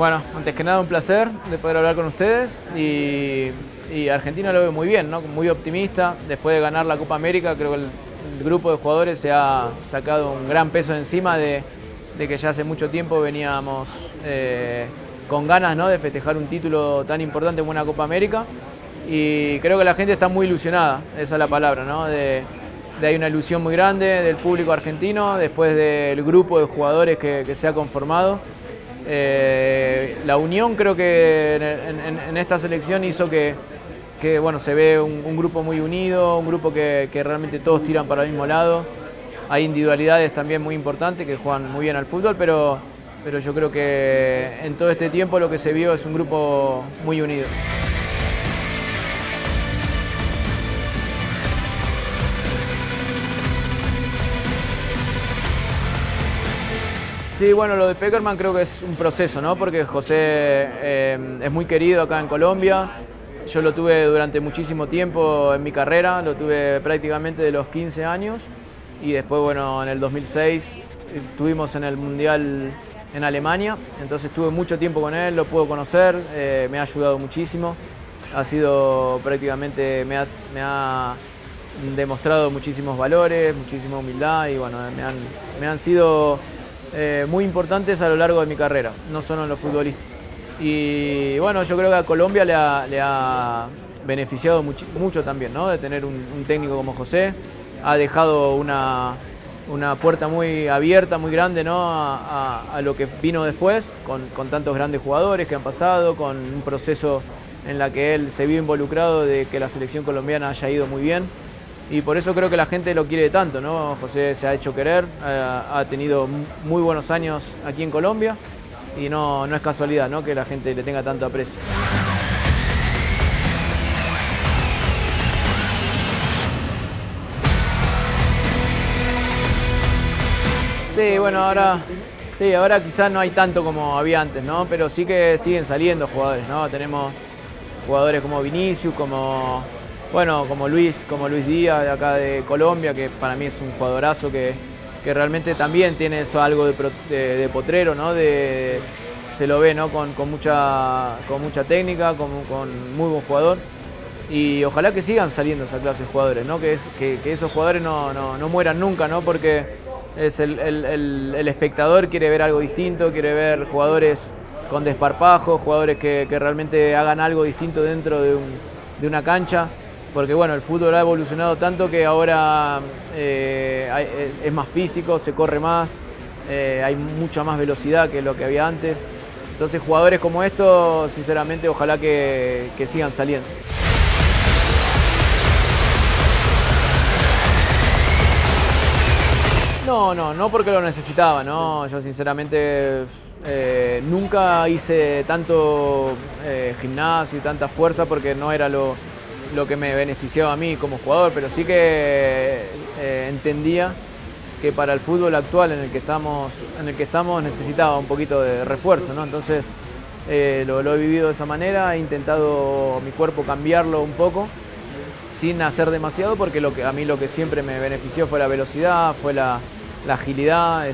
Bueno, antes que nada un placer de poder hablar con ustedes y Argentina lo ve muy bien, ¿no? Muy optimista. Después de ganar la Copa América, creo que el grupo de jugadores se ha sacado un gran peso encima de que ya hace mucho tiempo veníamos con ganas, ¿no?, de festejar un título tan importante como una Copa América. Y creo que la gente está muy ilusionada, esa es la palabra, ¿no? De ahí una ilusión muy grande del público argentino, después del grupo de jugadores que se ha conformado. La unión creo que en esta selección hizo que bueno, se ve un grupo muy unido, un grupo que realmente todos tiran para el mismo lado. Hay individualidades también muy importantes que juegan muy bien al fútbol, pero yo creo que en todo este tiempo lo que se vio es un grupo muy unido. Sí, bueno, lo de Pekerman creo que es un proceso, ¿no? Porque José es muy querido acá en Colombia. Yo lo tuve durante muchísimo tiempo en mi carrera, lo tuve prácticamente de los 15 años. Y después, bueno, en el 2006 estuvimos en el Mundial en Alemania. Entonces tuve mucho tiempo con él, lo puedo conocer, me ha ayudado muchísimo. Ha sido prácticamente, me ha demostrado muchísimos valores, muchísima humildad y bueno, me han sido... muy importantes a lo largo de mi carrera, no solo en los futbolistas. Y bueno, yo creo que a Colombia le ha beneficiado mucho también, ¿no?, de tener un técnico como José. Ha dejado una puerta muy abierta, muy grande, ¿no?, a lo que vino después, con tantos grandes jugadores que han pasado, con un proceso en la que él se vio involucrado de que la selección colombiana haya ido muy bien. Y por eso creo que la gente lo quiere tanto, ¿no? José se ha hecho querer, ha tenido muy buenos años aquí en Colombia y no es casualidad, ¿no?, que la gente le tenga tanto aprecio. Sí, bueno, ahora quizás no hay tanto como había antes, ¿no? Pero sí que siguen saliendo jugadores, ¿no? Tenemos jugadores como Vinicius, bueno, como Luis Díaz, de acá de Colombia, que para mí es un jugadorazo que realmente también tiene eso algo de potrero, ¿no? Se lo ve, ¿no?, con mucha técnica, con muy buen jugador. Y ojalá que sigan saliendo esa clase de jugadores, ¿no? Que esos jugadores no mueran nunca, ¿no? Porque es el espectador quiere ver algo distinto, quiere ver jugadores con desparpajo, jugadores que realmente hagan algo distinto dentro de una cancha. Porque bueno, el fútbol ha evolucionado tanto que ahora es más físico, se corre más, hay mucha más velocidad que lo que había antes. Entonces jugadores como estos, sinceramente, ojalá que sigan saliendo. No porque lo necesitaba, ¿no? Yo sinceramente nunca hice tanto gimnasio y tanta fuerza porque no era lo que me beneficiaba a mí como jugador, pero sí que entendía que para el fútbol actual en el que estamos necesitaba un poquito de refuerzo, ¿no? Entonces lo he vivido de esa manera, he intentado mi cuerpo cambiarlo un poco sin hacer demasiado porque a mí lo que siempre me benefició fue la velocidad, fue la agilidad,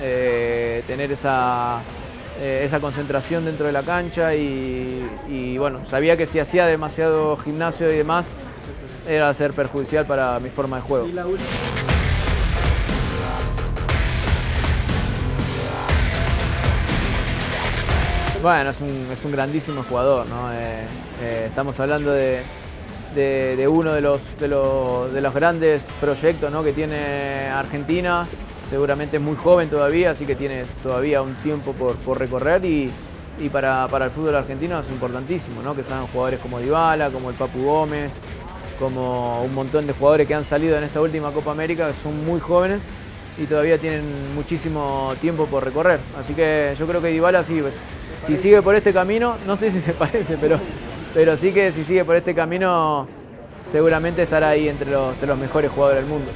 tener esa concentración dentro de la cancha y bueno, sabía que si hacía demasiado gimnasio y demás era ser perjudicial para mi forma de juego. Bueno, es un grandísimo jugador, ¿no? Estamos hablando de uno de los grandes proyectos, ¿no?, que tiene Argentina. Seguramente es muy joven todavía, así que tiene todavía un tiempo por recorrer y para el fútbol argentino es importantísimo, ¿no?, que salgan jugadores como Dybala, como el Papu Gómez, como un montón de jugadores que han salido en esta última Copa América, que son muy jóvenes y todavía tienen muchísimo tiempo por recorrer. Así que yo creo que Dybala sí, pues, si sigue por este camino, no sé si se parece, pero sí que si sigue por este camino seguramente estará ahí entre los mejores jugadores del mundo.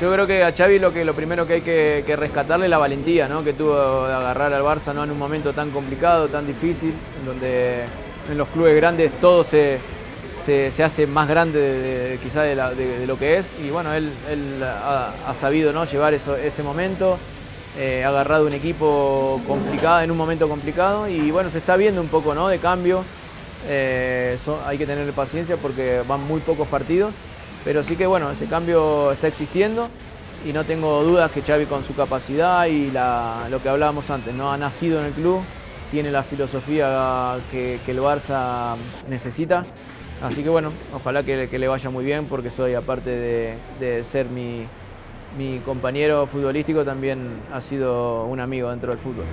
Yo creo que a Xavi lo primero que hay que rescatarle es la valentía, ¿no?, que tuvo de agarrar al Barça, ¿no?, en un momento tan complicado, tan difícil, en donde en los clubes grandes todo se se hace más grande quizá de lo que es, y bueno, él ha sabido, ¿no?, llevar ese momento, ha agarrado un equipo complicado, en un momento complicado, y bueno, se está viendo un poco, ¿no?, de cambio. Hay que tener paciencia porque van muy pocos partidos, pero sí que bueno, ese cambio está existiendo y no tengo dudas que Xavi, con su capacidad y lo que hablábamos antes, ¿no?, ha nacido en el club, tiene la filosofía que el Barça necesita. Así que bueno, ojalá que le vaya muy bien, porque soy, aparte de ser mi compañero futbolístico, también ha sido un amigo dentro del fútbol.